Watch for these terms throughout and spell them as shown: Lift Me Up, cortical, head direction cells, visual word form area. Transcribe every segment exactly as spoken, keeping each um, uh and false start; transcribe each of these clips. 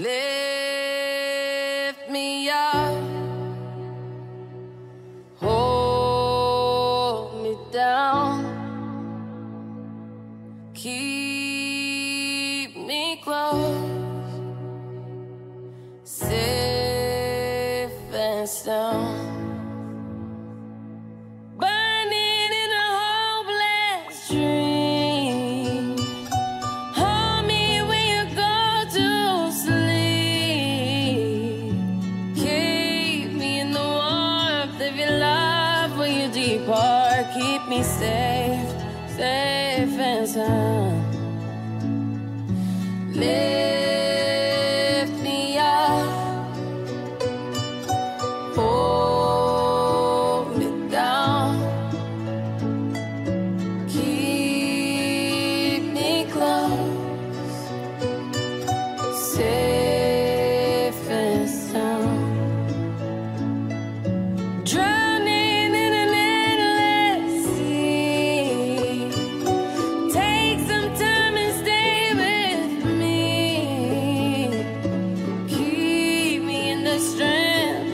Lift me up, hold me down, keep me close, safe and sound. Keep me safe, safe and sound. Lift me up, hold me down, keep me close, safe and sound. Drown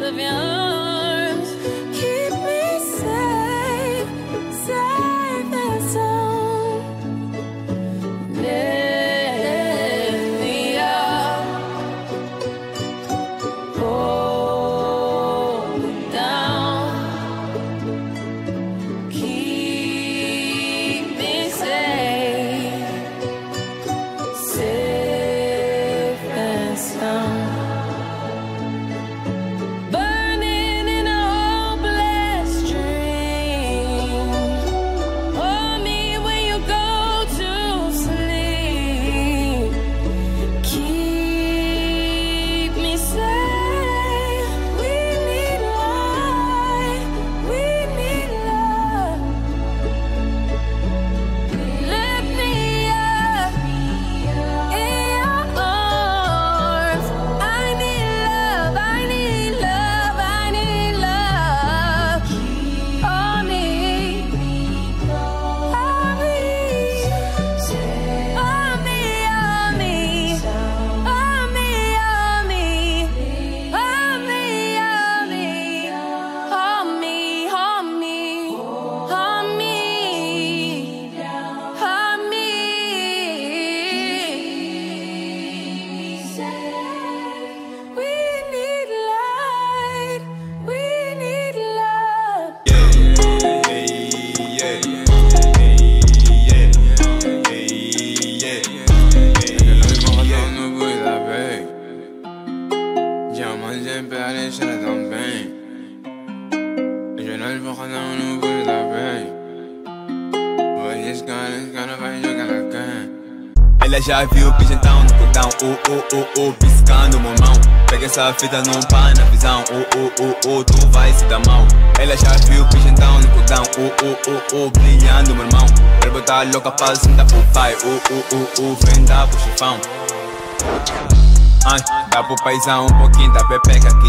of your arms, keep me safe, safe and sound. Lift me up, hold me down, keep me safe, safe and sound. Je veux prendre un nouveau de la veille. Voyez ce qu'on a fait, je gagne la gagne. Ela já viu o pigeon down no cordão. Oh, oh, oh, oh, piscando uma mão. Pega essa fita, não pá na visão. Oh, oh, oh, oh, tu vai se dar mal. Ela já viu o pigeon down no cordão. Oh, oh, oh, oh, brilhando, meu irmão. Quero botar louca pra sentar pro pai. Oh, oh, oh, oh, venda pro chifão. Ai, dá pro paizão um pouquinho da pepeca aqui.